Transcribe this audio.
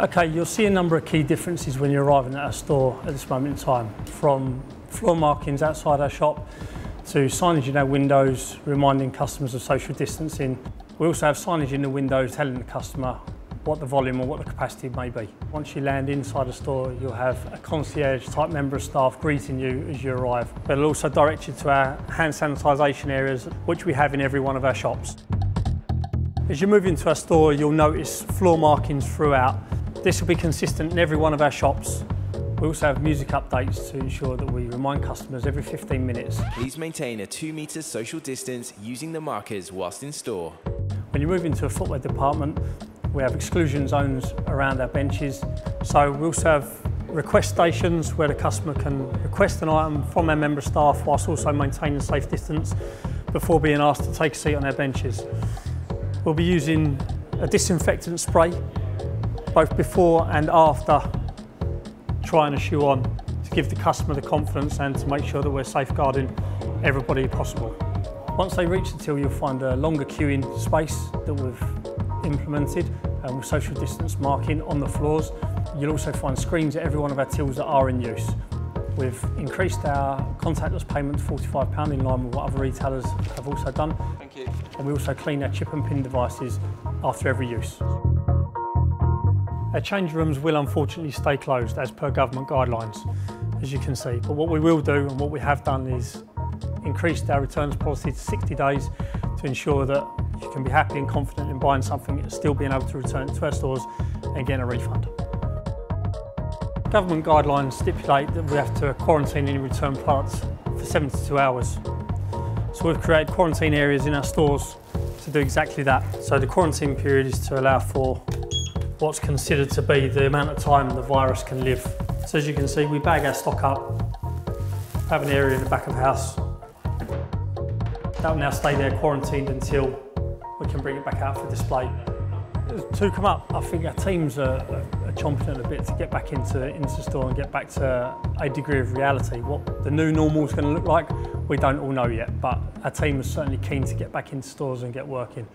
Okay, you'll see a number of key differences when you're arriving at our store at this moment in time, from floor markings outside our shop to signage in our windows reminding customers of social distancing. We also have signage in the windows telling the customer what the volume or what the capacity may be. Once you land inside the store, you'll have a concierge type member of staff greeting you as you arrive. They'll also direct you to our hand sanitisation areas, which we have in every one of our shops. As you move into our store, you'll notice floor markings throughout. This will be consistent in every one of our shops. We also have music updates to ensure that we remind customers every 15 minutes. Please maintain a 2 metre social distance using the markers whilst in store. When you move into a footwear department, we have exclusion zones around our benches. So we also have request stations where the customer can request an item from our member staff whilst also maintaining safe distance before being asked to take a seat on our benches. We'll be using a disinfectant spray both before and after trying a shoe on to give the customer the confidence and to make sure that we're safeguarding everybody possible. Once they reach the till, you'll find a longer queuing space that we've implemented with social distance marking on the floors. You'll also find screens at every one of our tills that are in use. We've increased our contactless payment to £45 in line with what other retailers have also done. Thank you. And we also clean our chip and pin devices after every use. Our change rooms will unfortunately stay closed as per government guidelines, as you can see. But what we will do and what we have done is increased our returns policy to 60 days to ensure that you can be happy and confident in buying something and still being able to return it to our stores and get a refund. Government guidelines stipulate that we have to quarantine any return products for 72 hours. So we've created quarantine areas in our stores to do exactly that. So the quarantine period is to allow for what's considered to be the amount of time the virus can live. So as you can see, we bag our stock up, have an area in the back of the house. That will now stay there quarantined until we can bring it back out for display. To come up, I think our teams are chomping at a bit to get back into store and get back to a degree of reality. What the new normal is going to look like, we don't all know yet, but our team is certainly keen to get back into stores and get working.